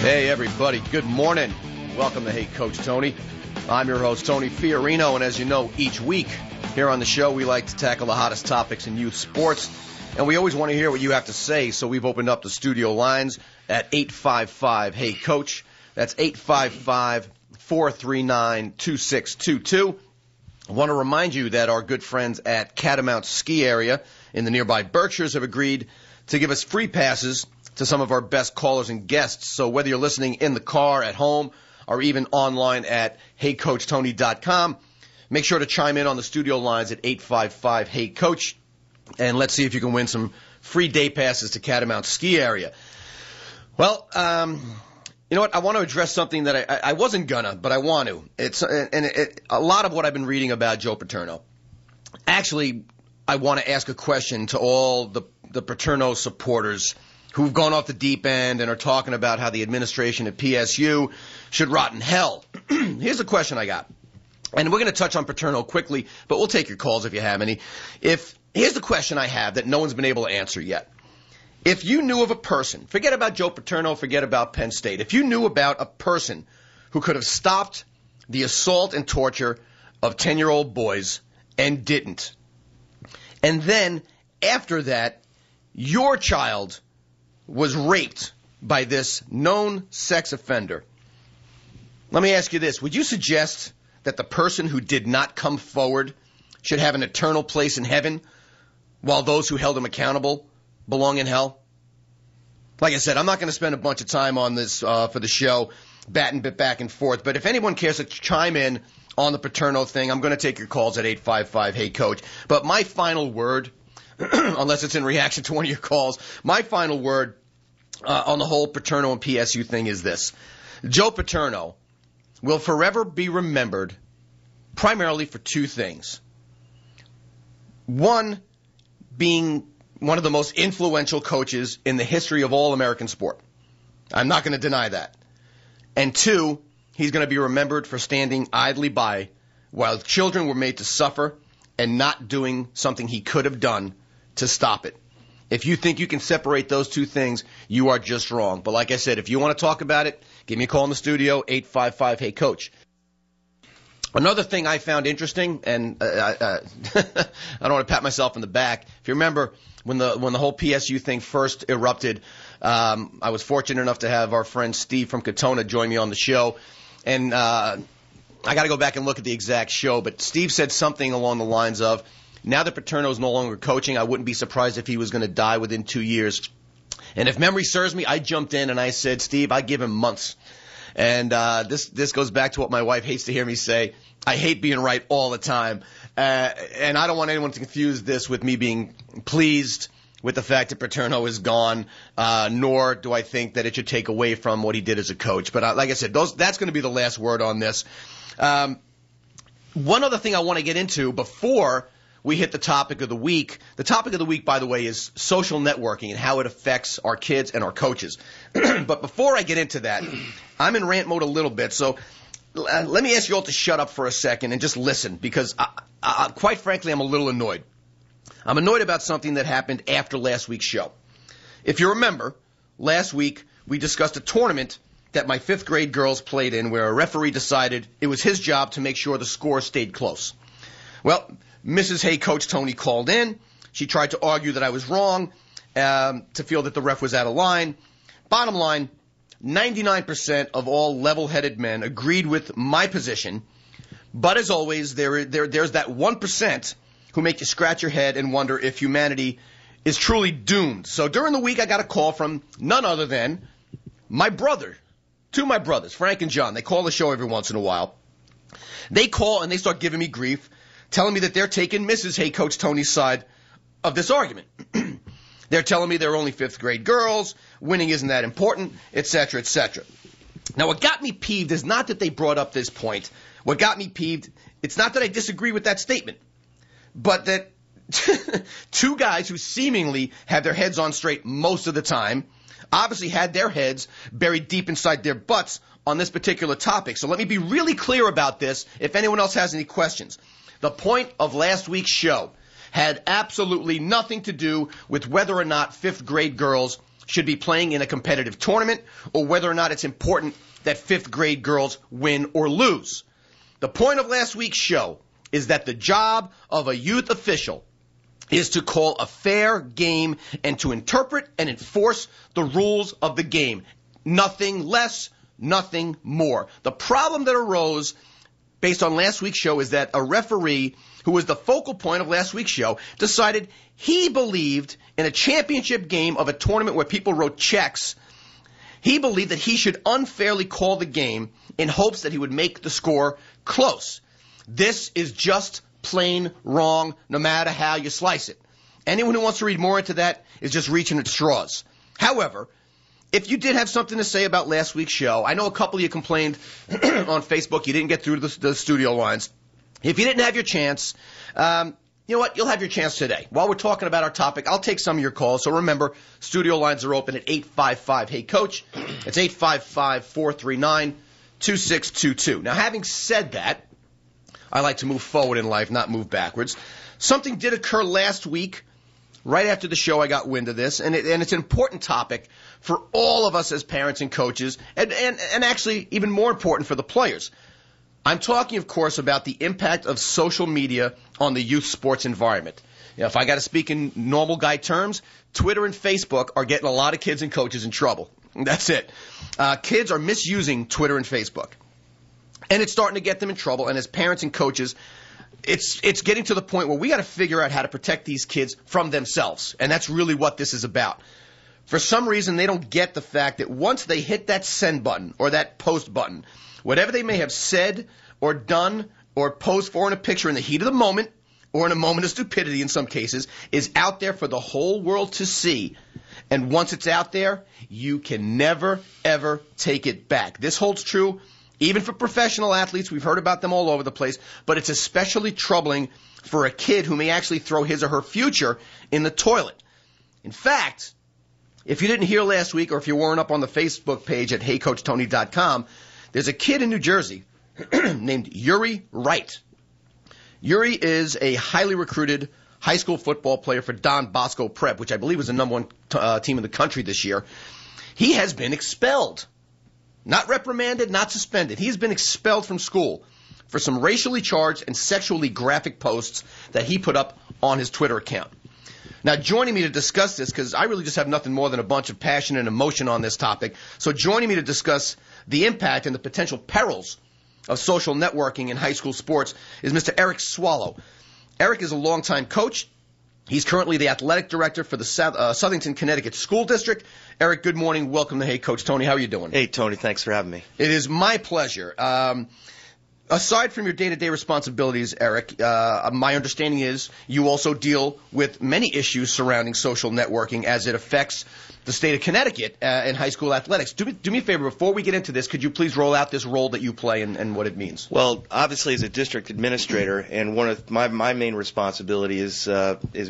Hey, everybody. Good morning. Welcome to Hey Coach Tony. I'm your host, Tony Fiorino, and as you know, each week here on the show, we like to tackle the hottest topics in youth sports, and we always want to hear what you have to say, so we've opened up the studio lines at 855-HEY-COACH. That's 855-439-2622. I want to remind you that our good friends at Catamount Ski Area in the nearby Berkshires have agreed to give us free passes to some of our best callers and guests. So whether you're listening in the car, at home, or even online at heycoachtony.com, make sure to chime in on the studio lines at 855-HEY-COACH, and let's see if you can win some free day passes to Catamount Ski Area. Well, you know what? I want to address something that I wasn't gonna, but I want to. A lot of what I've been reading about Joe Paterno. Actually, I want to ask a question to all the Paterno supporters who've gone off the deep end and are talking about how the administration at PSU should rot in hell. Here's a question I got, and we're going to touch on Paterno quickly, but we'll take your calls if you have any. Here's the question I have that no one's been able to answer yet. If you knew of a person, forget about Joe Paterno, forget about Penn State, if you knew about a person who could have stopped the assault and torture of 10-year-old boys and didn't, and then after that, your child was raped by this known sex offender, let me ask you this. Would you suggest that the person who did not come forward should have an eternal place in heaven, while those who held him accountable belong in hell? Like I said, I'm not going to spend a bunch of time on this for the show, batting bit back and forth. But if anyone cares to chime in on the Paterno thing, I'm going to take your calls at 855-HEY-COACH. But my final word, unless it's in reaction to one of your calls, my final word on the whole Paterno and PSU thing is this. Joe Paterno will forever be remembered primarily for two things. One, being one of the most influential coaches in the history of all American sport. I'm not going to deny that. And two, he's going to be remembered for standing idly by while children were made to suffer and not doing something he could have done to stop it. If you think you can separate those two things, you are just wrong. But like I said, if you want to talk about it, give me a call in the studio, 855-HEY-COACH. Another thing I found interesting, and I don't want to pat myself in the back. If you remember, when the whole PSU thing first erupted, I was fortunate enough to have our friend Steve from Katona join me on the show. And I got to go back and look at the exact show, but Steve said something along the lines of, now that Paterno is no longer coaching, I wouldn't be surprised if he was going to die within 2 years. And if memory serves me, I jumped in and I said, Steve, I give him months. And this goes back to what my wife hates to hear me say. I hate being right all the time. And I don't want anyone to confuse this with me being pleased with the fact that Paterno is gone, nor do I think that it should take away from what he did as a coach. But like I said, that's going to be the last word on this. One other thing I want to get into before we hit the topic of the week. The topic of the week, by the way, is social networking and how it affects our kids and our coaches. But before I get into that, I'm in rant mode a little bit, so let me ask you all to shut up for a second and just listen, because I, quite frankly, I'm a little annoyed. I'm annoyed about something that happened after last week's show. If you remember, last week we discussed a tournament that my fifth grade girls played in where a referee decided it was his job to make sure the score stayed close. Well, Mrs. Hey Coach Tony called in. She tried to argue that I was wrong, to feel that the ref was out of line. Bottom line, 99% of all level-headed men agreed with my position. But as always, there's that 1% who make you scratch your head and wonder if humanity is truly doomed. So during the week, I got a call from none other than my brother, two of my brothers, Frank and John. They call the show every once in a while. They call and they start giving me grief, telling me that they're taking Mrs. Hey Coach Tony's side of this argument. They're telling me they're only fifth grade girls, winning isn't that important, etc., etc. Now, what got me peeved is not that they brought up this point. What got me peeved, it's not that I disagree with that statement, but that two guys who seemingly have their heads on straight most of the time obviously had their heads buried deep inside their butts on this particular topic. So let me be really clear about this if anyone else has any questions. The point of last week's show had absolutely nothing to do with whether or not fifth grade girls should be playing in a competitive tournament or whether or not it's important that fifth grade girls win or lose. The point of last week's show is that the job of a youth official is to call a fair game and to interpret and enforce the rules of the game. Nothing less, nothing more. The problem that arose based on last week's show is that a referee who was the focal point of last week's show decided he believed in a championship game of a tournament where people wrote checks. He believed that he should unfairly call the game in hopes that he would make the score close. This is just plain wrong, no matter how you slice it. Anyone who wants to read more into that is just reaching at straws. However, if you did have something to say about last week's show, I know a couple of you complained on Facebook you didn't get through the studio lines. If you didn't have your chance, you know what? You'll have your chance today. While we're talking about our topic, I'll take some of your calls. So remember, studio lines are open at 855-HEY-COACH. It's 855-439-2622. Now, having said that, I like to move forward in life, not move backwards. Something did occur last week. Right after the show, I got wind of this, and it's an important topic for all of us as parents and coaches, and actually even more important for the players. I'm talking, of course, about the impact of social media on the youth sports environment. You know, if I got to speak in normal guy terms, Twitter and Facebook are getting a lot of kids and coaches in trouble. That's it. Kids are misusing Twitter and Facebook, and it's starting to get them in trouble, and as parents and coaches, It's getting to the point where we got to figure out how to protect these kids from themselves, and that's really what this is about. For some reason, they don't get the fact that once they hit that send button or that post button, whatever they may have said or done or posed for in a picture in the heat of the moment or in a moment of stupidity in some cases is out there for the whole world to see. And once it's out there, you can never, ever take it back. This holds true even for professional athletes. We've heard about them all over the place, but it's especially troubling for a kid who may actually throw his or her future in the toilet. In fact, if you didn't hear last week or if you weren't up on the Facebook page at heycoachtony.com, there's a kid in New Jersey named Yuri Wright. Yuri is a highly recruited high school football player for Don Bosco Prep, which I believe was the number one team in the country this year. He has been expelled. Not reprimanded, not suspended. He's been expelled from school for some racially charged and sexually graphic posts that he put up on his Twitter account. Now, joining me to discuss this, because I really just have nothing more than a bunch of passion and emotion on this topic, so joining me to discuss the impact and the potential perils of social networking in high school sports is Mr. Eric Swallow. Eric is a longtime coach. He's currently the athletic director for the Southington, Connecticut School District. Eric, good morning. Welcome to Hey Coach Tony. How are you doing? Hey, Tony. Thanks for having me. It is my pleasure. Aside from your day-to-day responsibilities, Eric, my understanding is you also deal with many issues surrounding social networking as it affects the state of Connecticut in high school athletics. Do me a favor, before we get into this, could you please roll out this role that you play and what it means? Well, obviously as a district administrator, and one of my main responsibility is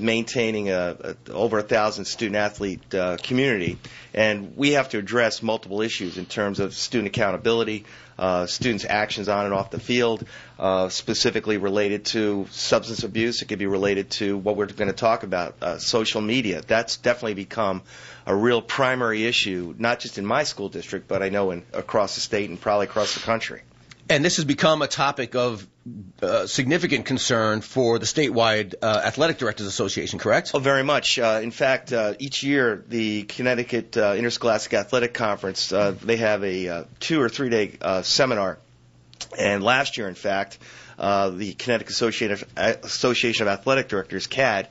maintaining a over 1,000 student-athlete community, and we have to address multiple issues in terms of student accountability, students' actions on and off the field, specifically related to substance abuse. It could be related to what we're going to talk about, social media. That's definitely become a real primary issue, not just in my school district, but I know across the state and probably across the country. And this has become a topic of significant concern for the statewide Athletic Directors Association, correct? Oh, very much. In fact, each year the Connecticut Interscholastic Athletic Conference, they have a 2 or 3 day seminar. And last year, in fact, the Connecticut Association of Athletic Directors, CAD,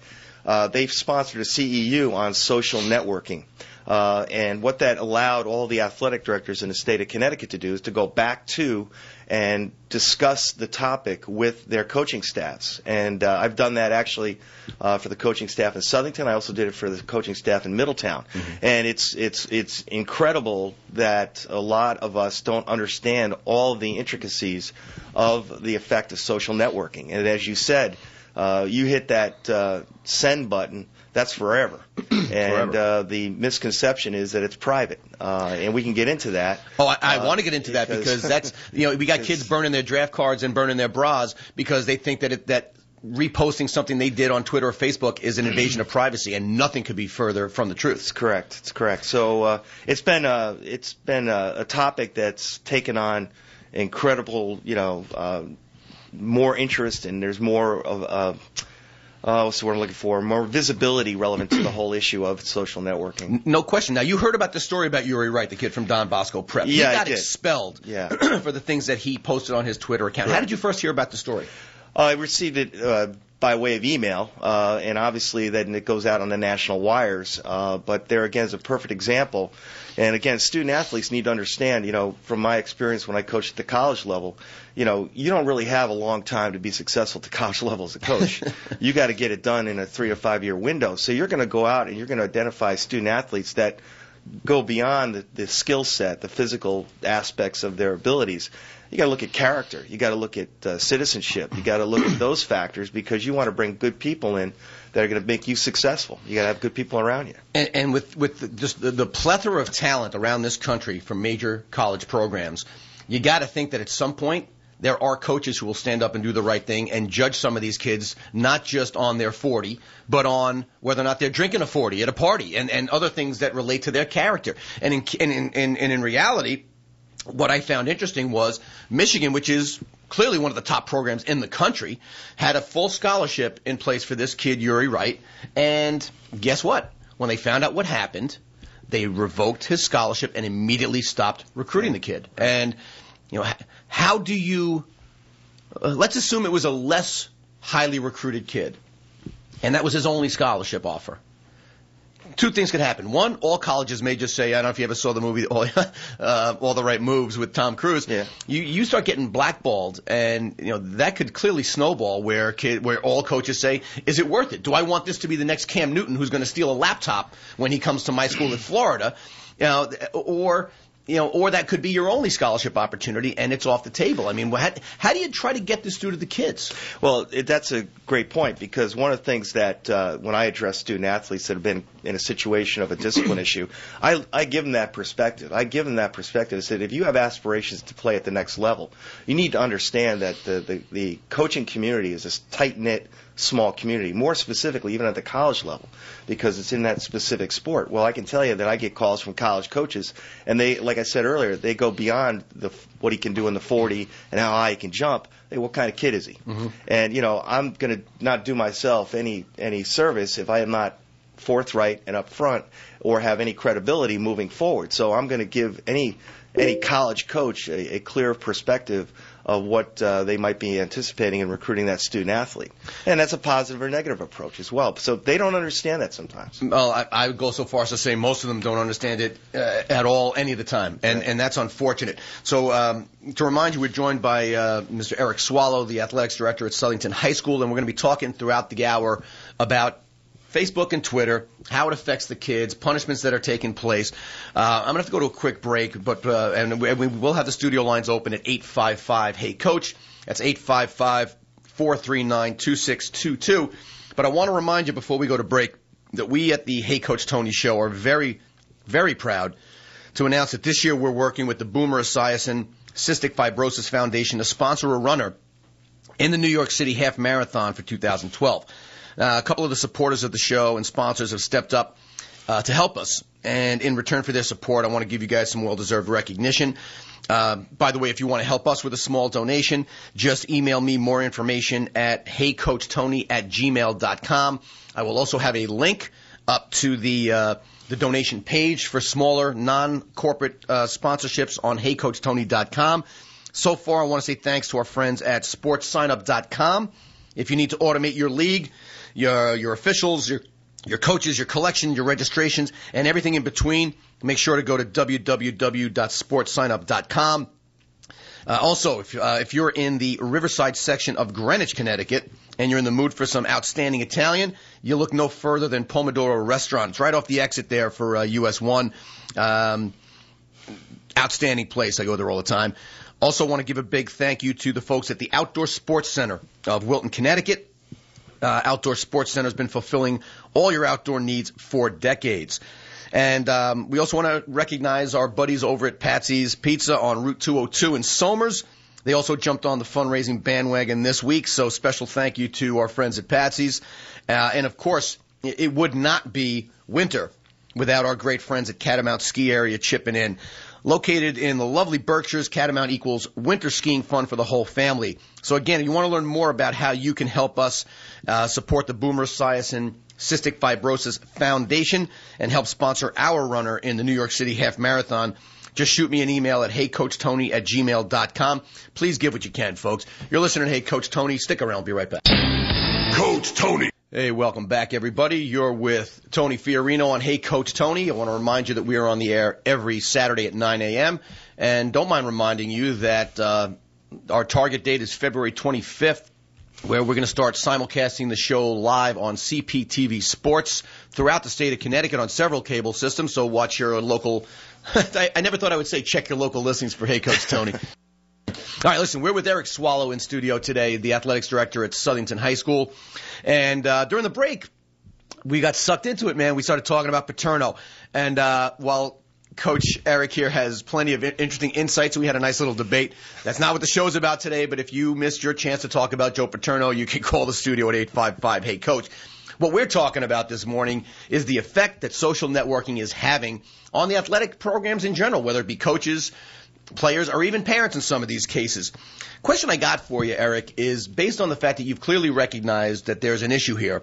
they've sponsored a CEU on social networking. And what that allowed all the athletic directors in the state of Connecticut to do is to go back to and discuss the topic with their coaching staffs. And I've done that actually for the coaching staff in Southington. I also did it for the coaching staff in Middletown. Mm-hmm. And it's incredible that a lot of us don't understand all the intricacies of the effect of social networking. And as you said, you hit that send button, that's forever. And the misconception is that it's private, and we can get into that. Oh, I want to get into that because that's, you know, we got kids burning their draft cards and burning their bras because they think that reposting something they did on Twitter or Facebook is an invasion of privacy, and nothing could be further from the truth. It's correct. It's correct. So it's been a topic that's taken on incredible, more interest, and there's more of what's the word I'm looking for? More visibility relevant to the whole issue of social networking. No question. Now, you heard about the story about Yuri Wright, the kid from Don Bosco Prep. Yeah, he got expelled for the things that he posted on his Twitter account. Correct. How did you first hear about the story? I received it by way of email, and obviously then it goes out on the national wires. But there again is a perfect example. And again, student athletes need to understand, from my experience when I coached at the college level, you don't really have a long time to be successful at the college level as a coach. You got to get it done in a 3 to 5 year window. So you're going to go out and you're going to identify student athletes that go beyond the skill set, the physical aspects of their abilities. You got to look at character. You got to look at citizenship. You got to look at those factors because you want to bring good people in that are going to make you successful. You got to have good people around you. And with the plethora of talent around this country from major college programs, you got to think that at some point there are coaches who will stand up and do the right thing and judge some of these kids not just on their 40, but on whether or not they're drinking a 40 at a party and other things that relate to their character. And in reality, what I found interesting was Michigan, which is clearly one of the top programs in the country, had a full scholarship in place for this kid, Yuri Wright. And guess what? When they found out what happened, they revoked his scholarship and immediately stopped recruiting the kid. And how do you let's assume it was a less highly recruited kid, and that was his only scholarship offer. Two things could happen. One, all colleges may just say, I don't know if you ever saw the movie All the Right Moves with Tom Cruise. Yeah. You start getting blackballed, and that could clearly snowball where all coaches say, is it worth it? Do I want this to be the next Cam Newton who's going to steal a laptop when he comes to my school in Florida? Or that could be your only scholarship opportunity, and it's off the table. I mean, how do you try to get this through to the kids? Well, that's a great point, because one of the things that when I address student-athletes that have been in a situation of a discipline issue, I give them that perspective. I give them that perspective. I said, if you have aspirations to play at the next level, you need to understand that the coaching community is this tight-knit, small community, more specifically even at the college level, because it's in that specific sport. Well, I can tell you that I get calls from college coaches, and they, like I said earlier, they go beyond what he can do in the 40 and how high he can jump. Hey, what kind of kid is he? Mm-hmm. And I'm going to not do myself any service if I am not forthright and upfront or have any credibility moving forward. So I'm going to give any college coach a clear perspective of what they might be anticipating in recruiting that student-athlete. And that's a positive or negative approach as well. So they don't understand that sometimes. Well, I would go so far as to say most of them don't understand it at all any of the time, and that's unfortunate. So to remind you, we're joined by Mr. Eric Swallow, the athletics director at Southington High School, and we're going to be talking throughout the hour about Facebook and Twitter, how it affects the kids, punishments that are taking place. I'm going to have to go to a quick break, but and we will have the studio lines open at 855-HEY-COACH. That's 855-439-2622. But I want to remind you before we go to break that we at the Hey Coach Tony Show are very, very proud to announce that this year we're working with the Boomer Esiason Cystic Fibrosis Foundation to sponsor a runner in the New York City Half Marathon for 2012. A couple of the supporters of the show and sponsors have stepped up to help us. And in return for their support, I want to give you guys some well-deserved recognition. By the way, if you want to help us with a small donation, just email me more information at heycoachtony@gmail.com. I will also have a link up to the donation page for smaller non-corporate sponsorships on heycoachtony.com. So far, I want to say thanks to our friends at sportssignup.com. If you need to automate your league, your officials, your coaches, your collection, your registrations, and everything in between, make sure to go to www.sportssignup.com. Also, if you're in the Riverside section of Greenwich, Connecticut, and you're in the mood for some outstanding Italian, you look no further than Pomodoro Restaurant. It's right off the exit there for US 1. Outstanding place. I go there all the time. Also want to give a big thank you to the folks at the Outdoor Sports Center of Wilton, Connecticut. Outdoor Sports Center has been fulfilling all your outdoor needs for decades. And we also want to recognize our buddies over at Patsy's Pizza on Route 202 in Somers. They also jumped on the fundraising bandwagon this week, so special thank you to our friends at Patsy's. And, of course, it would not be winter without our great friends at Catamount Ski Area chipping in. Located in the lovely Berkshires, Catamount equals winter skiing fun for the whole family. So, again, if you want to learn more about how you can help us support the Boomer Esiason Cystic Fibrosis Foundation and help sponsor our runner in the New York City Half Marathon, just shoot me an email at heycoachtony@gmail.com. Please give what you can, folks. You're listening to Hey Coach Tony. Stick around. We'll be right back. Coach Tony. Hey, welcome back, everybody. You're with Tony Fiorino on Hey Coach Tony. I want to remind you that we are on the air every Saturday at 9 a.m. And don't mind reminding you that our target date is February 25th, where we're going to start simulcasting the show live on CPTV Sports throughout the state of Connecticut on several cable systems. So watch your local – I never thought I would say check your local listings for Hey Coach Tony. All right, listen, we're with Eric Swallow in studio today, the athletics director at Southington High School. And during the break, we got sucked into it, man. We started talking about Paterno. And while Coach Eric here has plenty of interesting insights, we had a nice little debate. That's not what the show's about today, but if you missed your chance to talk about Joe Paterno, you can call the studio at 855-HEY-COACH. What we're talking about this morning is the effect that social networking is having on the athletic programs in general, whether it be coaches, players, or even parents in some of these cases. Question I got for you, Eric, is based on the fact that you've clearly recognized that there's an issue here,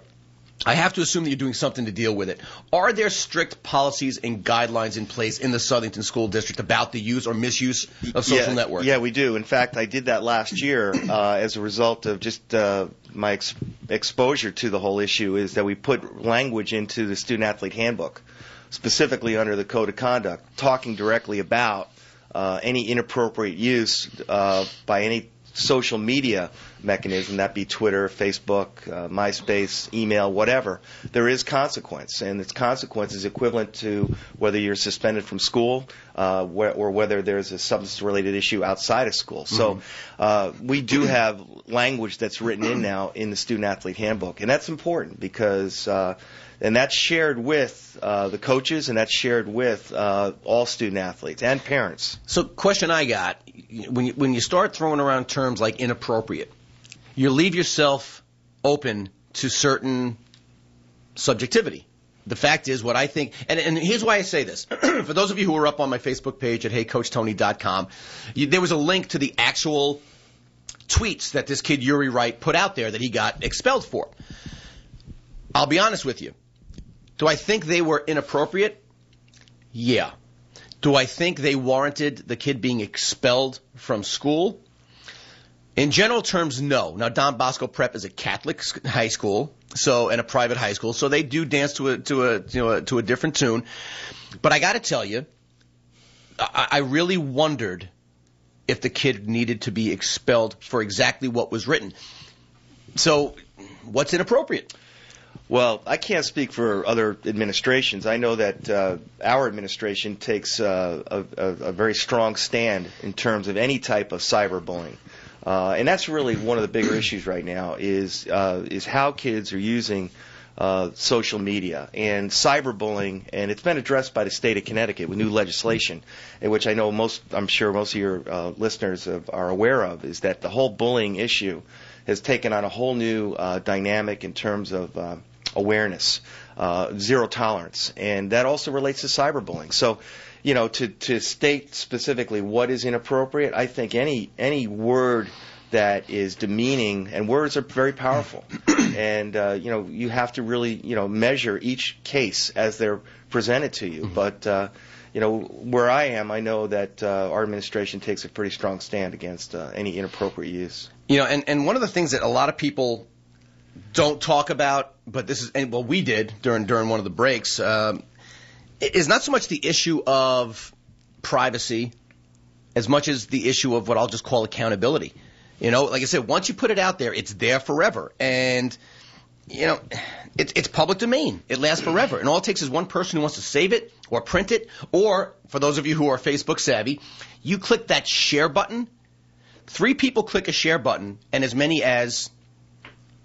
I have to assume that you're doing something to deal with it. Are there strict policies and guidelines in place in the Southington School District about the use or misuse of social networks? Yeah, we do. In fact, I did that last year as a result of just my exposure to the whole issue, is that we put language into the student-athlete handbook, specifically under the Code of Conduct, talking directly about any inappropriate use by any social media mechanism, that be Twitter, Facebook, MySpace, email, whatever. There is consequence, and its consequence is equivalent to whether you're suspended from school or whether there's a substance-related issue outside of school. So we do have language that's written in now in the student-athlete handbook, and that's important because and that's shared with the coaches, and that's shared with all student-athletes and parents. So question I got, when you start throwing around terms like inappropriate, you leave yourself open to certain subjectivity. The fact is what I think, and here's why I say this. For those of you who are up on my Facebook page at heycoachtony.com, there was a link to the actual tweets that this kid Yuri Wright put out there that he got expelled for. I'll be honest with you. Do I think they were inappropriate? Yeah. Do I think they warranted the kid being expelled from school? In general terms, no. Now, Don Bosco Prep is a Catholic high school, so, and a private high school, so they do dance to a different tune. But I got to tell you, I really wondered if the kid needed to be expelled for exactly what was written. So, what's inappropriate? Well, I can't speak for other administrations. I know that our administration takes a very strong stand in terms of any type of cyberbullying. And that's really one of the bigger issues right now is how kids are using social media and cyberbullying, and it's been addressed by the state of Connecticut with new legislation, in which I know I'm sure most of your listeners are aware of, is that the whole bullying issue has taken on a whole new dynamic in terms of awareness, zero tolerance, and that also relates to cyberbullying. So, you know, to state specifically what is inappropriate, I think any word that is demeaning, and words are very powerful, and you know, you have to really, you know, measure each case as they're presented to you. But you know, where I am, I know that our administration takes a pretty strong stand against any inappropriate use. You know, and one of the things that a lot of people don't talk about, but this is, and well, we did during one of the breaks, is not so much the issue of privacy as much as the issue of what I'll just call accountability. You know, like I said, once you put it out there, it's there forever. And, you know, it's public domain. It lasts forever. And all it takes is one person who wants to save it or print it, or for those of you who are Facebook savvy, you click that share button. 3 people click a share button, and as many as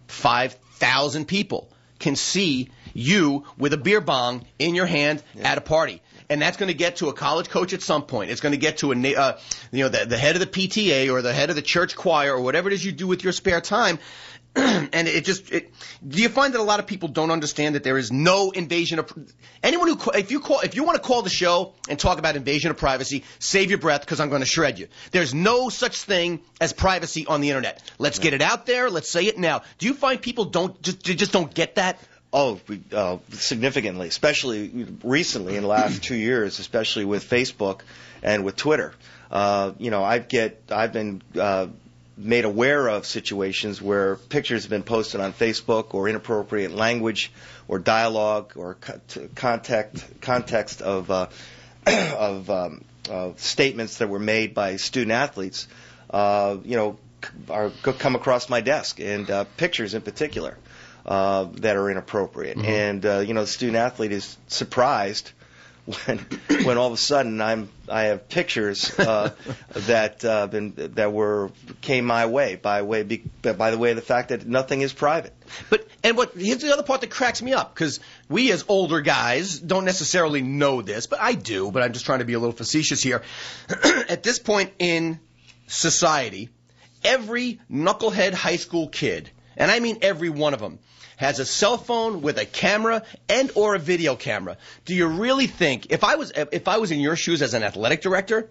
5,000 people can see you with a beer bong in your hand at a party. and that's going to get to a college coach at some point. It's going to get to a the head of the PTA or the head of the church choir or whatever it is you do with your spare time. And do you find that a lot of people don't understand that there is no invasion of anyone who, if you want to call the show and talk about invasion of privacy, save your breath because I'm going to shred you. There's no such thing as privacy on the internet. Let's get it out there. Let's say it now. Do you find people just don't get that? Oh, significantly, especially recently in the last 2 years, especially with Facebook and with Twitter. I've been made aware of situations where pictures have been posted on Facebook or inappropriate language or dialogue or context of of statements that were made by student athletes. Come across my desk, and pictures in particular that are inappropriate. Mm-hmm. And the student athlete is surprised when all of a sudden I have pictures that came my way by the way of the fact that nothing is private. But here's the other part that cracks me up, because we as older guys don't necessarily know this, but I do. But I'm just trying to be a little facetious here. At this point in society, every knucklehead high school kid, and I mean every one of them, has a cell phone with a camera and or a video camera. Do you really think, if I was in your shoes as an athletic director,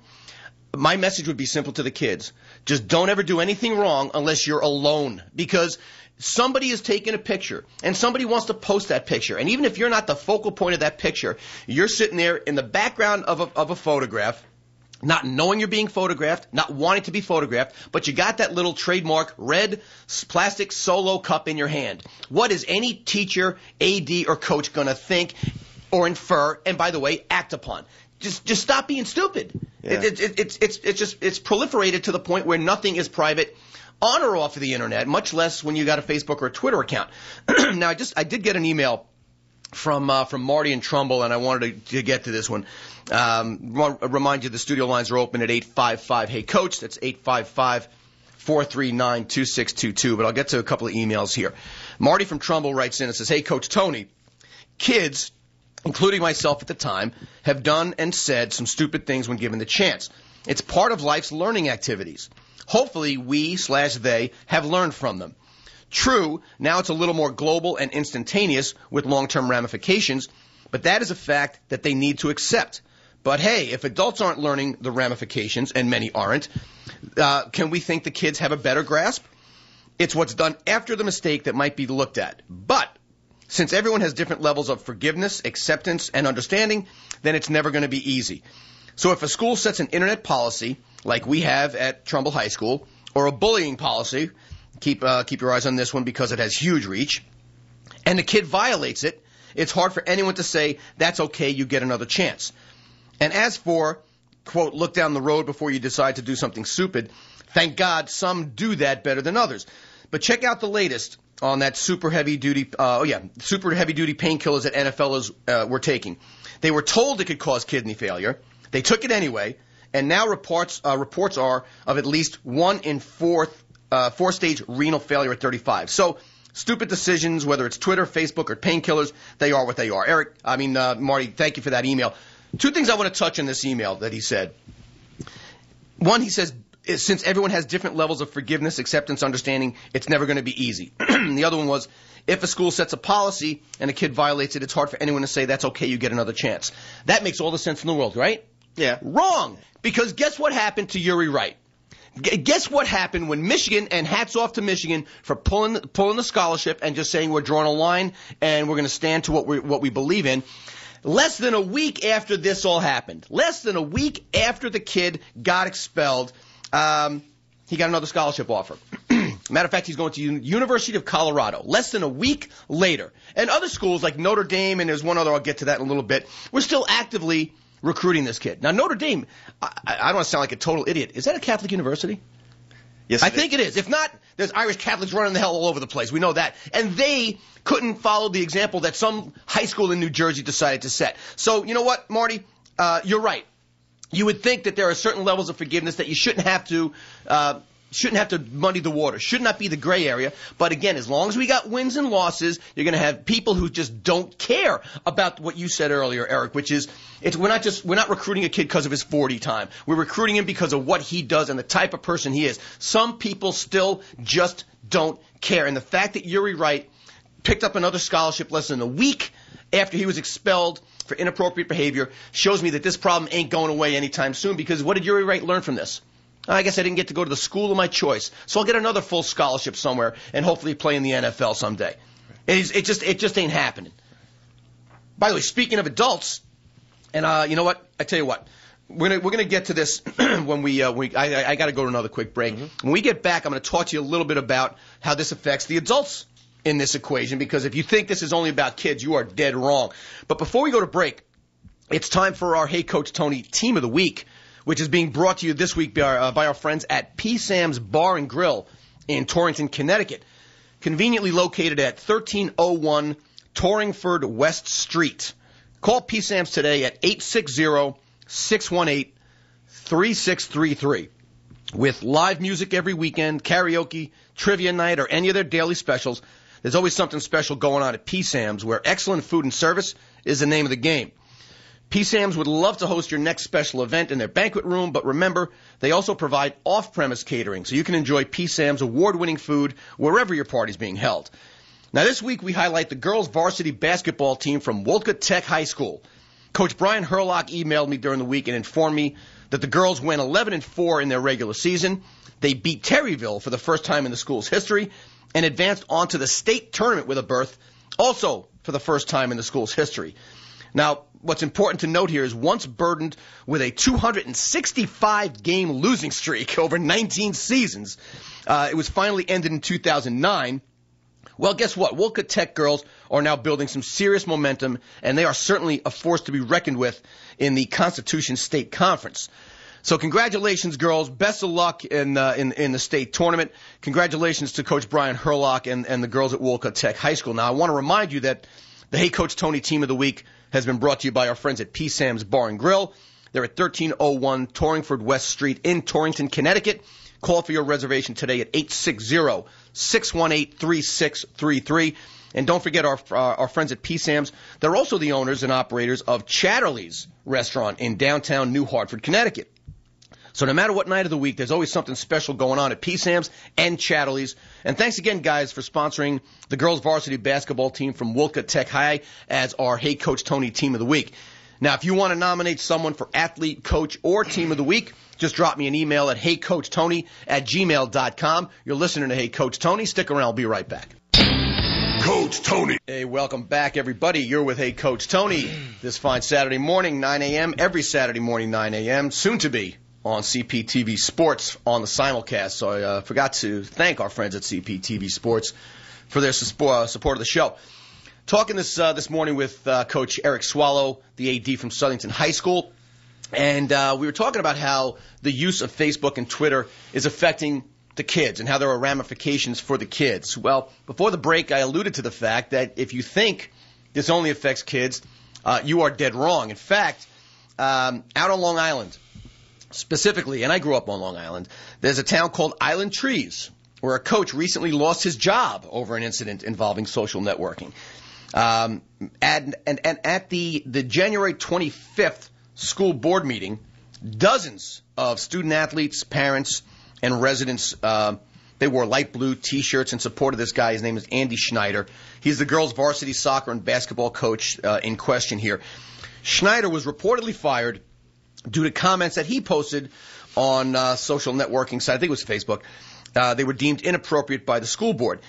my message would be simple to the kids. Just don't ever do anything wrong unless you're alone, because somebody is taking a picture and somebody wants to post that picture. And even if you're not the focal point of that picture, you're sitting there in the background of a photograph, not knowing you're being photographed, not wanting to be photographed, but you got that little trademark red plastic Solo cup in your hand. What is any teacher, AD, or coach going to think or infer, and by the way, act upon? Just stop being stupid. Yeah. It's proliferated to the point where nothing is private on or off of the internet, much less when you got a Facebook or a Twitter account. Now, I did get an email from Marty and Trumbull, and I wanted to get to this one. Remind you, the studio lines are open at 855-HEY-COACH. That's 855-439-2622. But I'll get to a couple of emails here. Marty from Trumbull writes in and says, "Hey, Coach Tony, kids, including myself at the time, have done and said some stupid things when given the chance. It's part of life's learning activities. Hopefully we/they have learned from them. True, now it's a little more global and instantaneous with long-term ramifications, but that is a fact that they need to accept. But hey, if adults aren't learning the ramifications, and many aren't, can we think the kids have a better grasp? It's what's done after the mistake that might be looked at. But since everyone has different levels of forgiveness, acceptance, and understanding, then it's never going to be easy. So if a school sets an internet policy, like we have at Trumbull High School, or a bullying policy, keep your eyes on this one because it has huge reach, and the kid violates it, it's hard for anyone to say, that's okay, you get another chance. And as for, quote, look down the road before you decide to do something stupid, thank God some do that better than others. But check out the latest on that super heavy-duty painkillers that NFLers were taking. They were told it could cause kidney failure. They took it anyway, and now reports are of at least one in four-stage renal failure at 35. So stupid decisions, whether it's Twitter, Facebook, or painkillers, they are what they are. Marty, thank you for that email. Two things I want to touch on this email that he said. One, he says, since everyone has different levels of forgiveness, acceptance, understanding, it's never going to be easy. The other one was, if a school sets a policy and a kid violates it, it's hard for anyone to say, that's okay, you get another chance. That makes all the sense in the world, right? Yeah. Wrong. Because guess what happened to Yuri Wright? Guess what happened when Michigan, and hats off to Michigan for pulling the scholarship and just saying we're drawing a line and we're going to stand to what we believe in. Less than a week after this all happened, less than a week after the kid got expelled, he got another scholarship offer. Matter of fact, he's going to University of Colorado less than a week later. And other schools like Notre Dame, and there's one other, I'll get to that in a little bit, we're still actively recruiting this kid. Now, Notre Dame, I don't want to sound like a total idiot. Is that a Catholic university? Yes, I think it is. If not, there's Irish Catholics running the hell all over the place. We know that. And they couldn't follow the example that some high school in New Jersey decided to set. So you know what, Marty? You're right. You would think that there are certain levels of forgiveness that you shouldn't have to shouldn't have to muddy the water. Should not be the gray area. But again, as long as we got wins and losses, you're going to have people who just don't care about what you said earlier, Eric, which is we're not recruiting a kid because of his 40 time. We're recruiting him because of what he does and the type of person he is. Some people still just don't care. And the fact that Yuri Wright picked up another scholarship less than a week after he was expelled for inappropriate behavior shows me that this problem ain't going away anytime soon, because what did Yuri Wright learn from this? I guess I didn't get to go to the school of my choice, so I'll get another full scholarship somewhere and hopefully play in the NFL someday. It just ain't happening. By the way, speaking of adults, and you know what? I tell you what, we're gonna get to this when I got to go to another quick break. Mm-hmm. When we get back, I'm gonna talk to you a little bit about how this affects the adults in this equation, because if you think this is only about kids, you are dead wrong. But before we go to break, it's time for our Hey Coach Tony Team of the Week, which is being brought to you this week by our friends at P. Sam's Bar and Grill in Torrington, Connecticut, conveniently located at 1301 Torringford West Street. Call P. Sam's today at 860-618-3633. With live music every weekend, karaoke, trivia night, or any of their daily specials, there's always something special going on at P. Sam's, where excellent food and service is the name of the game. P. Sam's would love to host your next special event in their banquet room, but remember, they also provide off-premise catering, so you can enjoy P. Sam's award-winning food wherever your party's being held. Now, this week we highlight the girls' varsity basketball team from Wolcott Tech High School. Coach Brian Herlock emailed me during the week and informed me that the girls went 11-4 in their regular season. They beat Terryville for the first time in the school's history and advanced onto the state tournament with a berth, also for the first time in the school's history. Now, what's important to note here is once burdened with a 265-game losing streak over 19 seasons, it was finally ended in 2009. Well, guess what? Wolcott Tech girls are now building some serious momentum, and they are certainly a force to be reckoned with in the Constitution State Conference. So congratulations, girls. Best of luck in the state tournament. Congratulations to Coach Brian Herlock and the girls at Wolcott Tech High School. Now, I want to remind you that the Hey Coach Tony Team of the Week has been brought to you by our friends at P. Sam's Bar and Grill. They're at 1301 Torringford West Street in Torrington, Connecticut. Call for your reservation today at 860-618-3633. And don't forget our friends at P. Sam's. They're also the owners and operators of Chatterley's Restaurant in downtown New Hartford, Connecticut. So no matter what night of the week, there's always something special going on at P. Sam's and Chatterley's. And thanks again, guys, for sponsoring the girls' varsity basketball team from Wolcott Tech High as our Hey Coach Tony Team of the Week. Now, if you want to nominate someone for athlete, coach, or team of the week, just drop me an email at heycoachtony@gmail.com. You're listening to Hey Coach Tony. Stick around. I'll be right back. Coach Tony. Hey, welcome back, everybody. You're with Hey Coach Tony this fine Saturday morning, 9 a.m., every Saturday morning, 9 a.m., soon to be on CPTV Sports on the simulcast. So I forgot to thank our friends at CPTV Sports for their support of the show. Talking this morning with Coach Eric Swallow, the AD from Southington High School, and we were talking about how the use of Facebook and Twitter is affecting the kids and how there are ramifications for the kids. Well, before the break, I alluded to the fact that if you think this only affects kids, you are dead wrong. In fact, out on Long Island, specifically, and I grew up on Long Island, there's a town called Island Trees, where a coach recently lost his job over an incident involving social networking. And at the January 25th school board meeting, dozens of student-athletes, parents, and residents, they wore light blue T-shirts in support of this guy. His name is Andy Schneider. He's the girls' varsity soccer and basketball coach in question here. Schneider was reportedly fired due to comments that he posted on social networking site, I think it was Facebook. They were deemed inappropriate by the school board.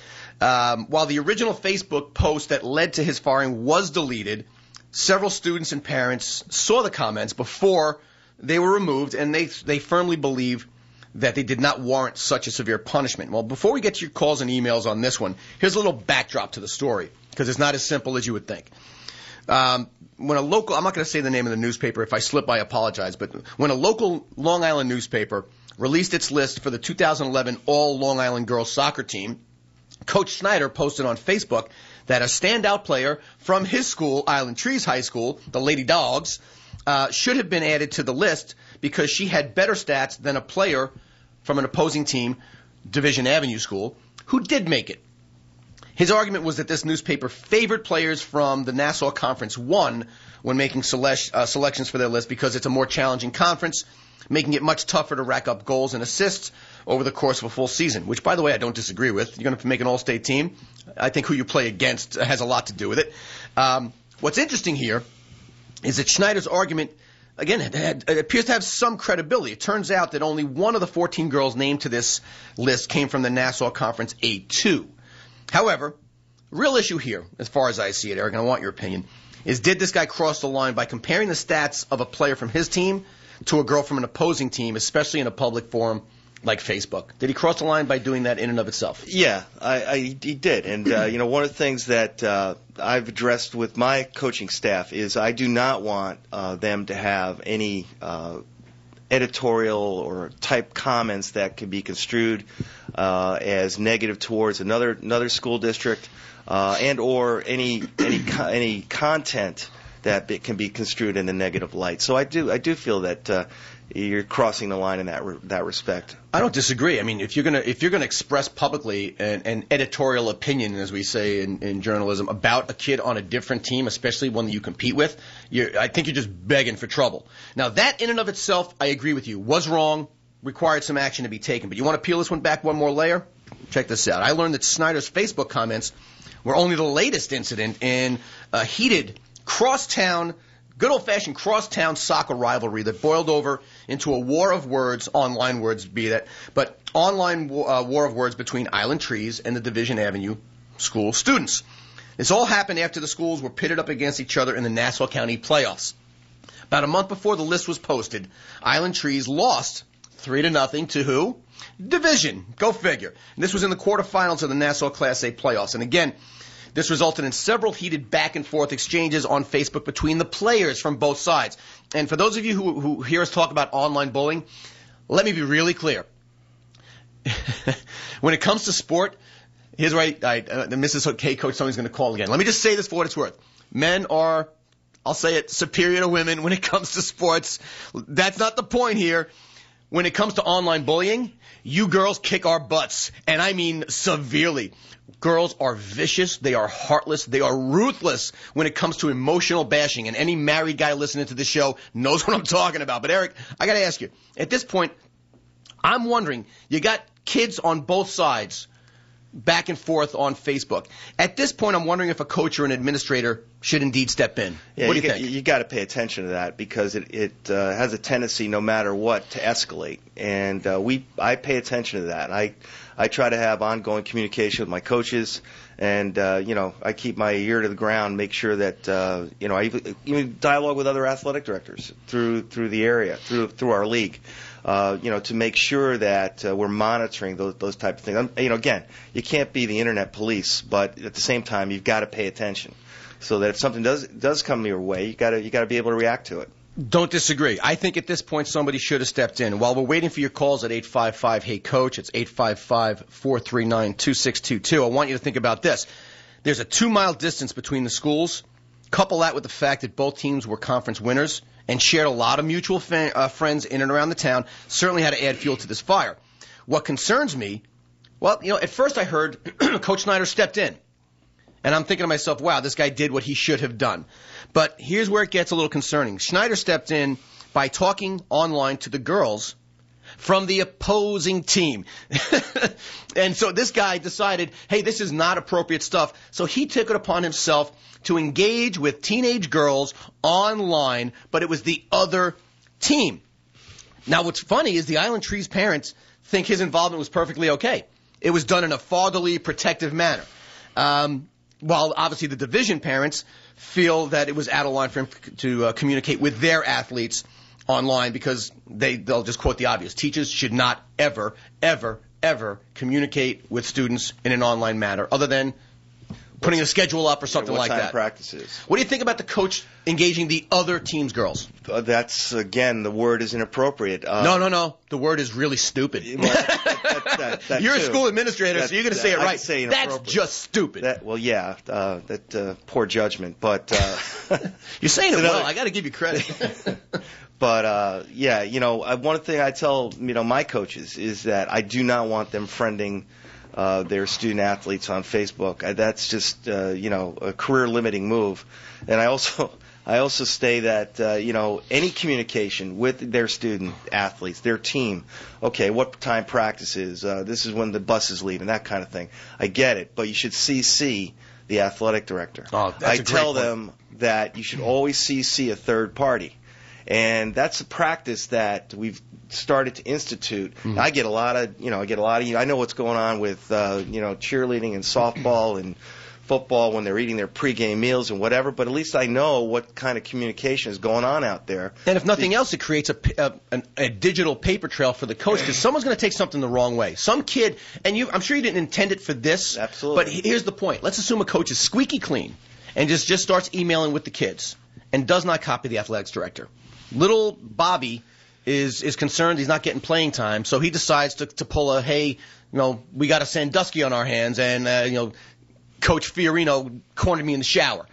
While the original Facebook post that led to his firing was deleted, several students and parents saw the comments before they were removed, and they firmly believe that they did not warrant such a severe punishment. Well, before we get to your calls and emails on this one, here's a little backdrop to the story, because it's not as simple as you would think. When a local, I'm not going to say the name of the newspaper. If I slip, I apologize. But when a local Long Island newspaper released its list for the 2011 All Long Island Girls Soccer Team, Coach Schneider posted on Facebook that a standout player from his school, Island Trees High School, the Lady Dogs, should have been added to the list because she had better stats than a player from an opposing team, Division Avenue School, who did make it. His argument was that this newspaper favored players from the Nassau Conference 1 when making selections for their list because it's a more challenging conference, making it much tougher to rack up goals and assists over the course of a full season, which, by the way, I don't disagree with. You're going to have to make an all-state team. I think who you play against has a lot to do with it. What's interesting here is that Schneider's argument, again, it appears to have some credibility. It turns out that only one of the 14 girls named to this list came from the Nassau Conference A2. However, the real issue here, as far as I see it, Eric, and I want your opinion, is did this guy cross the line by comparing the stats of a player from his team to a girl from an opposing team, especially in a public forum like Facebook? Did he cross the line by doing that in and of itself? Yeah, he did. And, one of the things that I've addressed with my coaching staff is I do not want them to have any editorial or type comments that could be construed as negative towards another school district and or any content that can be construed in a negative light. So I do feel that you're crossing the line in that respect. I don't disagree. I mean, if you're gonna express publicly an editorial opinion, as we say in journalism, about a kid on a different team, especially one that you compete with, I think you're just begging for trouble. Now, that in and of itself, I agree with you, was wrong, required some action to be taken. But you want to peel this one back one more layer? Check this out. I learned that Snyder's Facebook comments were only the latest incident in a heated crosstown, good old-fashioned crosstown soccer rivalry that boiled over into a war of words, online words be that, but online war of words between Island Trees and the Division Avenue School students. This all happened after the schools were pitted up against each other in the Nassau County playoffs. About a month before the list was posted, Island Trees lost 3-0 to who? Division. Go figure. And this was in the quarterfinals of the Nassau Class A playoffs. And again, this resulted in several heated back-and-forth exchanges on Facebook between the players from both sides. And for those of you who hear us talk about online bullying, let me be really clear. When it comes to sport, here's where the Mrs. K coach, somebody's going to call again. Let me just say this for what it's worth. Men are, I'll say it, superior to women when it comes to sports. That's not the point here. When it comes to online bullying, you girls kick our butts, and I mean severely. Girls are vicious, they are heartless, they are ruthless when it comes to emotional bashing, and any married guy listening to this show knows what I'm talking about. But Eric, I got to ask you, at this point, I'm wondering, you got kids on both sides back and forth on Facebook. At this point, I'm wondering if a coach or an administrator should indeed step in. Yeah, what do you think? You got to pay attention to that because it has a tendency, no matter what, to escalate. And I pay attention to that. I try to have ongoing communication with my coaches, and I keep my ear to the ground, make sure that I even dialogue with other athletic directors through the area, through our league. To make sure that we're monitoring those type of things. Again, you can't be the internet police, but at the same time, you've got to pay attention so that if something does come your way, you got to be able to react to it. Don't disagree. I think at this point somebody should have stepped in. While we're waiting for your calls at 855-HEY-COACH, it's 855-439-2622. I want you to think about this. There's a 2-mile distance between the schools. Couple that with the fact that both teams were conference winners and shared a lot of mutual friends in and around the town, certainly had to add fuel to this fire. What concerns me, at first I heard Coach Snyder stepped in. And I'm thinking to myself, wow, this guy did what he should have done. But here's where it gets a little concerning. Schneider stepped in by talking online to the girls from the opposing team. And so this guy decided, hey, this is not appropriate stuff. So he took it upon himself to engage with teenage girls online, but it was the other team. Now, what's funny is the Island Trees parents think his involvement was perfectly okay. It was done in a fatherly, protective manner. While obviously the division parents feel that it was out of line for him to communicate with their athletes online because they'll just quote the obvious. Teachers should not ever, ever, ever communicate with students in an online manner other than putting a schedule up or something like that. What time practices. What do you think about the coach engaging the other team's girls? That's, again, the word is inappropriate. No. The word is really stupid. You're a school administrator, so you're going to say it right. Say that's just stupid. Poor judgment. But you're saying it well. I got to give you credit. But, one thing I tell, my coaches is that I do not want them friending their student-athletes on Facebook. That's just, a career-limiting move. And I also say that, any communication with their student-athletes, their team, okay, what time practice is, this is when the bus is leaving, that kind of thing. I get it, but you should CC the athletic director. Oh, that's a great point. I tell them that you should always CC a third party. And that's a practice that we've started to institute. Mm-hmm. I know what's going on with, cheerleading and softball and football when they're eating their pregame meals and whatever, but at least I know what kind of communication is going on out there. And if nothing else, it creates a digital paper trail for the coach, because someone's going to take something the wrong way. Some kid, and I'm sure you didn't intend it for this. Absolutely. But here's the point. Let's assume a coach is squeaky clean and just starts emailing with the kids and does not copy the athletics director. Little Bobby is concerned he's not getting playing time, so he decides to pull a, we got a Sandusky on our hands, and, Coach Fiorino cornered me in the shower.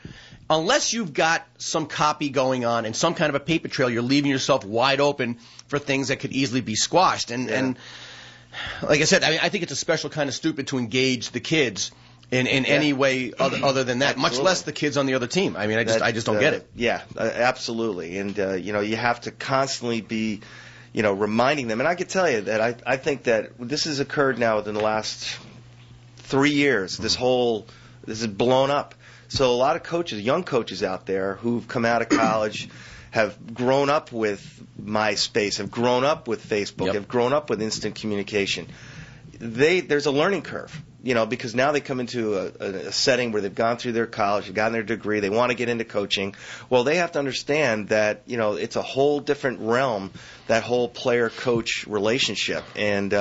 Unless you've got some copy going on and some kind of a paper trail, you're leaving yourself wide open for things that could easily be squashed. And like I said, I think it's a special kind of stupid to engage the kids in any way other than that, absolutely. Much less the kids on the other team. I mean, I just don't get it. Yeah, absolutely. And, you have to constantly be, reminding them. And I can tell you that I think that this has occurred now within the last 3 years. This is blown up. So a lot of coaches, young coaches out there who've come out of college have grown up with MySpace, have grown up with Facebook, have grown up with instant communication. There's a learning curve. Because now they come into a setting where they've gone through their college, they've gotten their degree, they want to get into coaching. Well, they have to understand that, it's a whole different realm, that whole player-coach relationship. And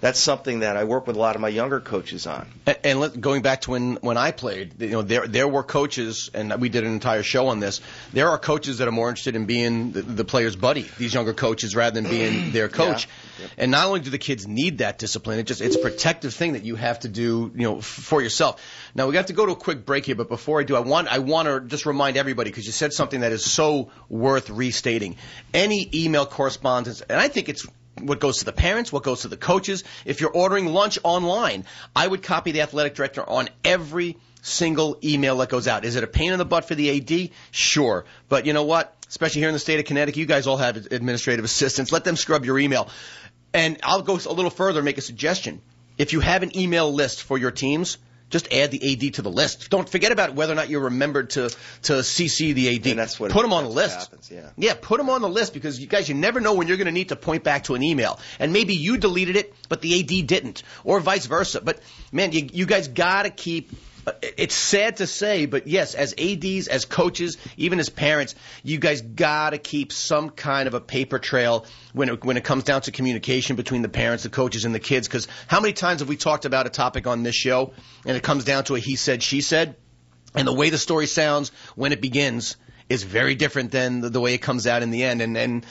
that's something that I work with a lot of my younger coaches on. And going back to when I played, there were coaches, and we did an entire show on this, there are coaches that are more interested in being the player's buddy, these younger coaches, rather than being their coach. Yeah. Yep. And not only do the kids need that discipline, it's a protective thing that you have to do, for yourself. Now, we have to go to a quick break here, but before I do, I want to just remind everybody, because you said something that is so worth restating. Any email correspondence, and I think it's what goes to the parents, what goes to the coaches. If you're ordering lunch online, I would copy the athletic director on every single email that goes out. Is it a pain in the butt for the AD? Sure. But you know what? Especially here in the state of Connecticut, you guys all have administrative assistants. Let them scrub your email. And I'll go a little further and make a suggestion. If you have an email list for your teams, just add the AD to the list. Don't forget about whether or not you're remembered to CC the AD. And that's what put them on the list. Happens, yeah, put them on the list, because you never know when you're going to need to point back to an email. And maybe you deleted it, but the AD didn't, or vice versa. But, man, you guys got to keep – it's sad to say, but yes, as ADs, as coaches, even as parents, you guys got to keep some kind of a paper trail when it comes down to communication between the parents, the coaches, and the kids. Because how many times have we talked about a topic on this show, and it comes down to a he said, she said, and the way the story sounds when it begins is very different than the way it comes out in the end. And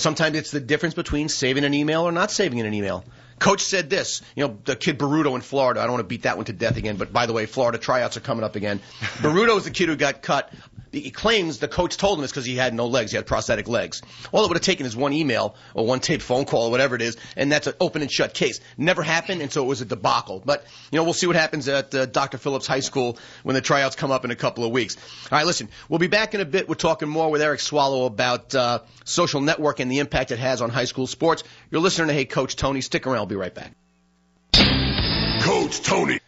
sometimes it's the difference between saving an email or not saving an email. Coach said this, the kid Baruto in Florida. I don't want to beat that one to death again, but by the way, Florida tryouts are coming up again. Baruto is the kid who got cut. He claims the coach told him it's because he had no legs. He had prosthetic legs. All it would have taken is one email or one taped phone call or whatever it is, and that's an open and shut case. Never happened, and so it was a debacle. But, we'll see what happens at Dr. Phillips High School when the tryouts come up in a couple of weeks. All right, listen, we'll be back in a bit. We're talking more with Eric Swallow about social network and the impact it has on high school sports. You're listening to Hey Coach Tony. Stick around. I'll be right back. Coach Tony.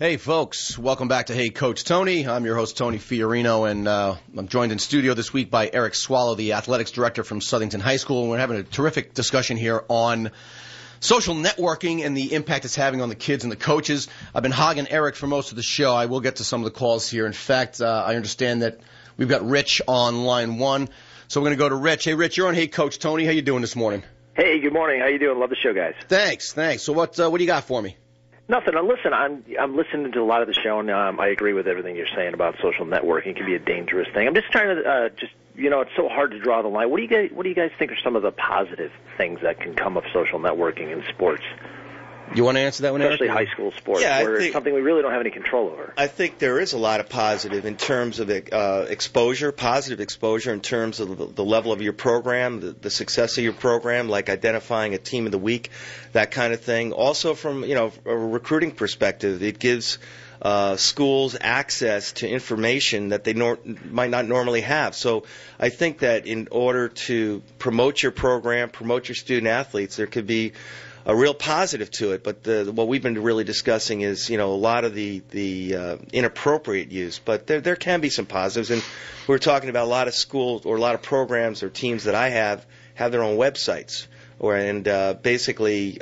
Hey, folks. Welcome back to Hey, Coach Tony. I'm your host, Tony Fiorino, and I'm joined in studio this week by Eric Swallow, the athletics director from Southington High School. And we're having a terrific discussion here on social networking and the impact it's having on the kids and the coaches. I've been hogging Eric for most of the show. I will get to some of the calls here. In fact, I understand that we've got Rich on line one. So we're going to go to Rich. Hey, Rich, you're on Hey, Coach Tony. How you doing this morning? Hey, good morning. How you doing? Love the show, guys. Thanks. So what do you got for me? Nothing. Listen, I'm listening to a lot of the show, and I agree with everything you're saying about social networking. It can be a dangerous thing. I'm just trying to it's so hard to draw the line. What do you guys think are some of the positive things that can come of social networking in sports? You want to answer that one, Eric? Especially high school sports, where it's something we really don't have any control over. I think there is a lot of positive in terms of exposure, positive exposure in terms of the level of your program, the success of your program, like identifying a team of the week, that kind of thing. Also from, a recruiting perspective, it gives schools access to information that they might not normally have. So I think that in order to promote your program, promote your student-athletes, there could be a real positive to it, but what we've been really discussing is, a lot of the inappropriate use. But there can be some positives, and we're talking about a lot of schools or a lot of programs or teams that I have their own websites, basically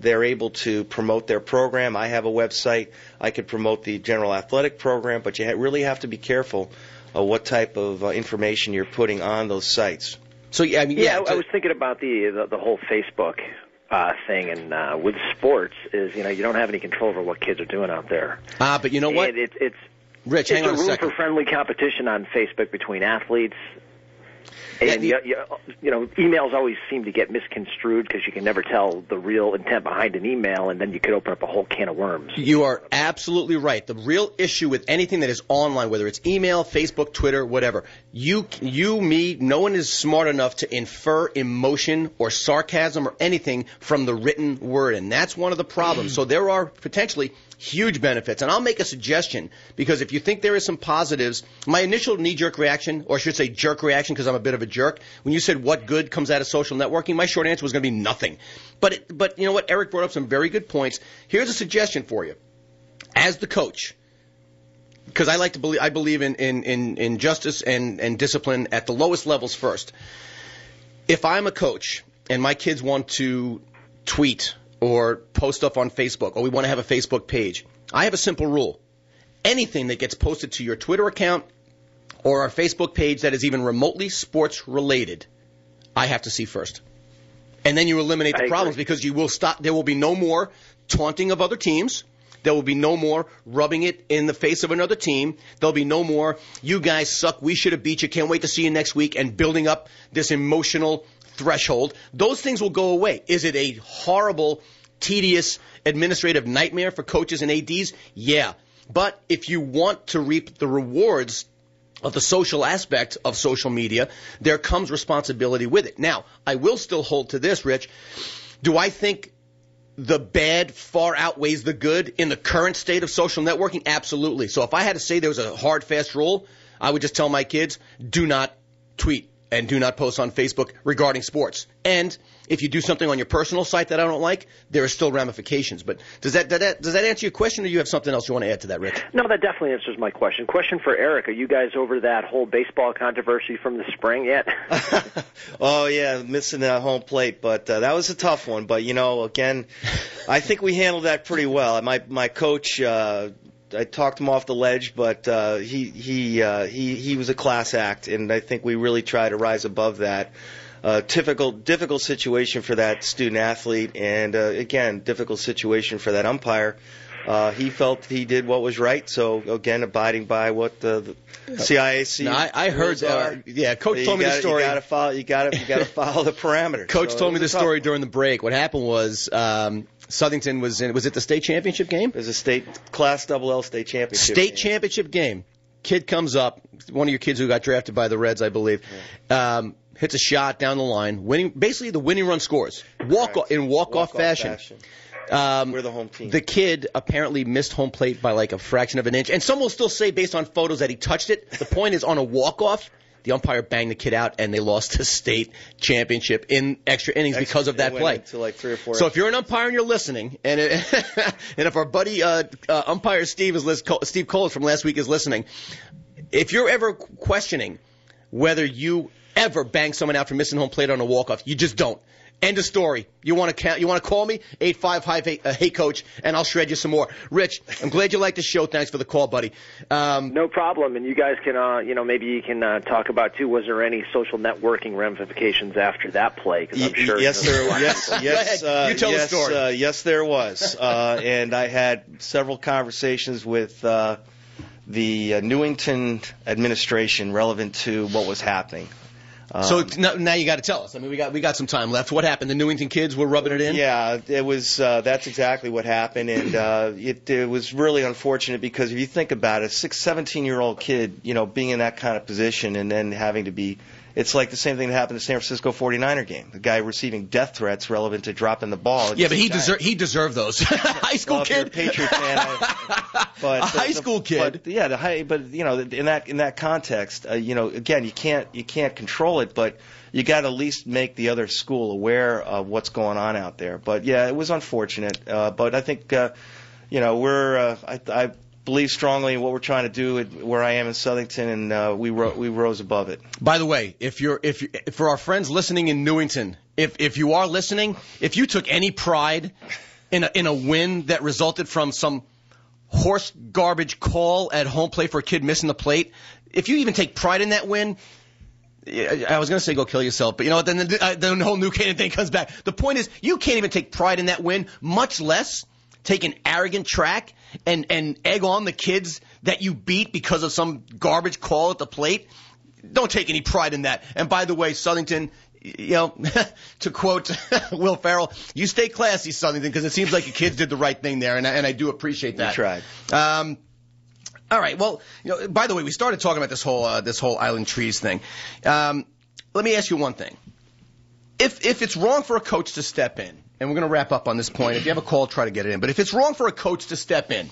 they're able to promote their program. I have a website. I could promote the general athletic program, but you really have to be careful of what type of information you're putting on those sites. So I was thinking about the whole Facebook thing, and with sports is, you don't have any control over what kids are doing out there. But you know what? It's Rich, hang on a second. It's a room for friendly competition on Facebook between athletes. And, emails always seem to get misconstrued because you can never tell the real intent behind an email, and then you could open up a whole can of worms. You are absolutely right. The real issue with anything that is online, whether it's email, Facebook, Twitter, whatever, you, me, no one is smart enough to infer emotion or sarcasm or anything from the written word, and that's one of the problems. So there are potentially huge benefits. And I'll make a suggestion, because if you think there is some positives, my initial knee-jerk reaction, or I should say jerk reaction because I'm a bit of a jerk, when you said what good comes out of social networking, my short answer was going to be nothing. But you know what? Eric brought up some very good points. Here's a suggestion for you. As the coach, because I believe in justice and discipline at the lowest levels first. If I'm a coach and my kids want to tweet or post stuff on Facebook, or we want to have a Facebook page, I have a simple rule. Anything that gets posted to your Twitter account or our Facebook page that is even remotely sports-related, I have to see first. And then you eliminate the problems, because you will stop. There will be no more taunting of other teams. There will be no more rubbing it in the face of another team. There will be no more, you guys suck, we should have beat you, can't wait to see you next week, and building up this emotional threshold. Those things will go away. Is it a horrible, tedious administrative nightmare for coaches and ADs? Yeah. But if you want to reap the rewards of the social aspect of social media, there comes responsibility with it. Now, I will still hold to this, Rich. Do I think the bad far outweighs the good in the current state of social networking? Absolutely. So if I had to say there was a hard, fast rule, I would just tell my kids, do not tweet and do not post on Facebook regarding sports. And if you do something on your personal site that I don't like, there are still ramifications. But does that answer your question, or do you have something else you want to add to that, Rich? No, that definitely answers my question. Question for Eric. Are you guys over that whole baseball controversy from the spring yet? Oh, yeah, missing that home plate. But that was a tough one. But, again, I think we handled that pretty well. My coach, I talked him off the ledge, but he was a class act, and I think we really try to rise above that. Difficult situation for that student athlete, and again, difficult situation for that umpire. He felt he did what was right, so again, abiding by what the CIAC. No, I heard that. Coach told me the story. You got to follow the parameters. Coach told me the story during the break. What happened was, Southington was it the state championship game? It was a class double L state championship. State championship game. Kid comes up, one of your kids who got drafted by the Reds, I believe. Yeah. Hits a shot down the line, winning. Basically, the winning run scores. Walk-off fashion. We're the home team. The kid apparently missed home plate by like a fraction of an inch, and some will still say based on photos that he touched it. The point is, on a walk-off, the umpire banged the kid out, and they lost the state championship in extra innings because of that play. Like 3 or 4. So if you're an umpire and you're listening, and if our buddy umpire Steve Coles from last week is listening, if you're ever questioning whether you ever bang someone out for missing home plate on a walk-off, you just don't. End of story. You want to count? You want to call me? 855 hey coach, and I'll shred you some more. Rich, I'm glad you liked the show. Thanks for the call, buddy. No problem. And you guys can, maybe you can talk about too. Was there any social networking ramifications after that play? Because I'm sure. Yes, there was. You tell the story. Yes, there was. And I had several conversations with the Newington administration relevant to what was happening. So now you got to tell us. I mean, we got some time left. What happened? The Newington kids were rubbing it in? Yeah, it was. That's exactly what happened, and it was really unfortunate because if you think about it, a 17-year-old kid, being in that kind of position and then having to be, it's like the same thing that happened to San Francisco 49er game. The guy receiving death threats relevant to dropping the ball. Yeah, but he deserved those. High school kid. If you're a Patriot fan, a high school kid. But, yeah, in that context, again, you can't control it, but you got to at least make the other school aware of what's going on out there. But yeah, it was unfortunate. But I think I believe strongly in what we're trying to do where I am in Southington, and we rose above it. By the way, if for our friends listening in Newington, if you are listening, if you took any pride in a win that resulted from some horse garbage call at home play for a kid missing the plate, if you even take pride in that win, I was going to say go kill yourself, but then the whole New Canaan thing comes back. The point is, you can't even take pride in that win, much less take an arrogant track and egg on the kids that you beat because of some garbage call at the plate. Don't take any pride in that. And by the way, Southington, to quote Will Ferrell, you stay classy, Southington, because it seems like your kids did the right thing there, and I do appreciate that. We tried. All right. Well, by the way, we started talking about this whole Island Trees thing. Let me ask you one thing. If it's wrong for a coach to step in, and we're going to wrap up on this point. If you have a call, try to get it in. But if it's wrong for a coach to step in,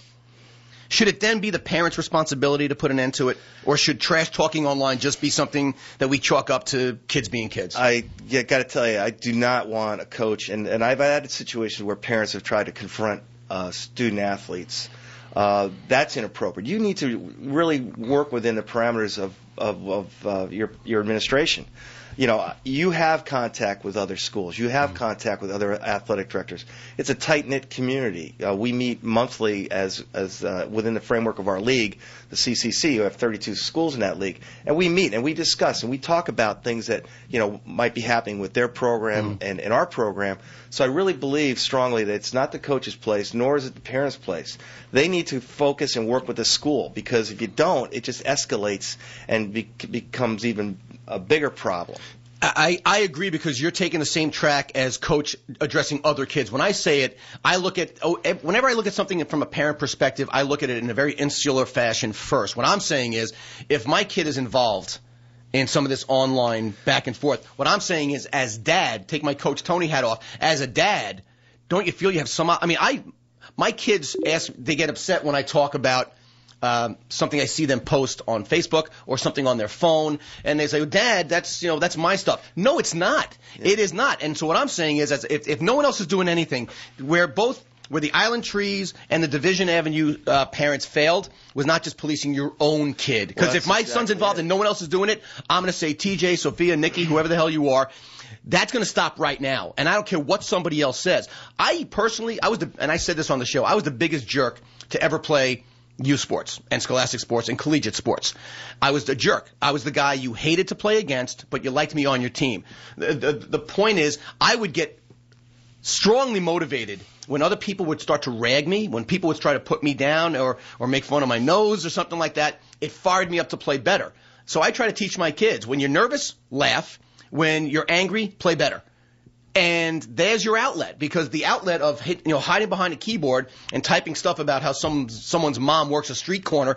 should it then be the parents' responsibility to put an end to it? Or should trash talking online just be something that we chalk up to kids being kids? I got to tell you, I do not want a coach. And I've had situations where parents have tried to confront student-athletes. That's inappropriate. You need to really work within the parameters of your administration. You have contact with other schools. You have contact with other athletic directors. It's a tight-knit community. We meet monthly as within the framework of our league, the CCC. We have 32 schools in that league, and we meet and we discuss and we talk about things that might be happening with their program and our program. So I really believe strongly that it's not the coach's place, nor is it the parents' place. They need to focus and work with the school, because if you don't, it just escalates and becomes even a bigger problem. I agree, because you're taking the same track as coach addressing other kids. When I say it, I look at whenever I look at something from a parent perspective, I look at it in a very insular fashion first. What I'm saying is, if my kid is involved in some of this online back and forth, what I'm saying is, as dad, take my Coach Tony hat off. As a dad, don't you feel you have some? My kids get upset when I talk about something I see them post on Facebook or something on their phone, and they say, well, Dad, that's my stuff. No, it's not. Yeah. It is not. And so what I'm saying is, if no one else is doing anything, where the Island Trees and the Division Avenue parents failed was not just policing your own kid. Because if my son's involved and no one else is doing it, I'm going to say, TJ, Sophia, Nikki, whoever the hell you are, that's going to stop right now. And I don't care what somebody else says. I personally, and I said this on the show, I was the biggest jerk to ever play youth sports and scholastic sports and collegiate sports. I was the jerk. I was the guy you hated to play against, but you liked me on your team. The point is, I would get strongly motivated when other people would start to rag me, when people would try to put me down or make fun of my nose or something like that. It fired me up to play better. So I try to teach my kids, when you're nervous, laugh. When you're angry, play better. And there's your outlet, because the outlet of hiding behind a keyboard and typing stuff about how someone's mom works a street corner,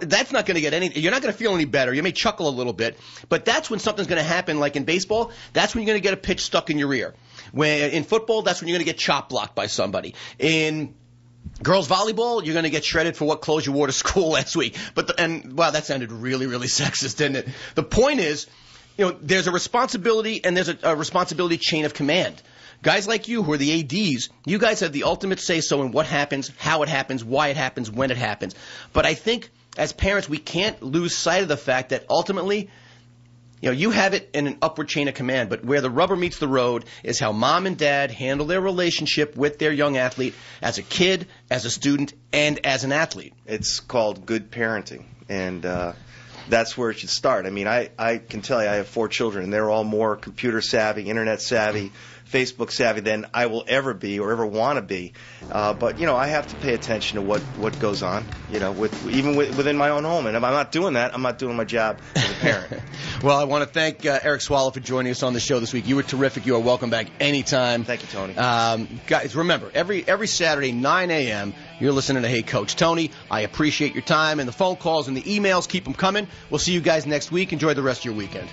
that's not going to get any. You're not going to feel any better. You may chuckle a little bit, but that's when something's going to happen. Like in baseball, that's when you're going to get a pitch stuck in your ear. When in football, that's when you're going to get chop blocked by somebody. In girls volleyball, you're going to get shredded for what clothes you wore to school last week. And wow, that sounded really, really sexist, didn't it? The point is, there's a responsibility, and there's a responsibility chain of command. Guys like you who are the ADs, you guys have the ultimate say-so in what happens, how it happens, why it happens, when it happens. But I think as parents, we can't lose sight of the fact that ultimately You know, you have it in an upward chain of command, but where the rubber meets the road is how mom and dad handle their relationship with their young athlete as a kid, as a student, and as an athlete. It's called good parenting, and that's where it should start. I mean, I can tell you I have 4 children, and they're all more computer savvy, internet savvy, Facebook savvy than I will ever be or ever want to be. But, you know, I have to pay attention to what goes on, you know, within my own home. And if I'm not doing that, I'm not doing my job as a parent. Well, I want to thank Eric Swallow for joining us on the show this week. You were terrific. You are welcome back anytime. Thank you, Tony. Guys, remember, every Saturday, 9 a.m., you're listening to Hey Coach. Tony, I appreciate your time, and the phone calls and the emails, keep them coming. We'll see you guys next week. Enjoy the rest of your weekend.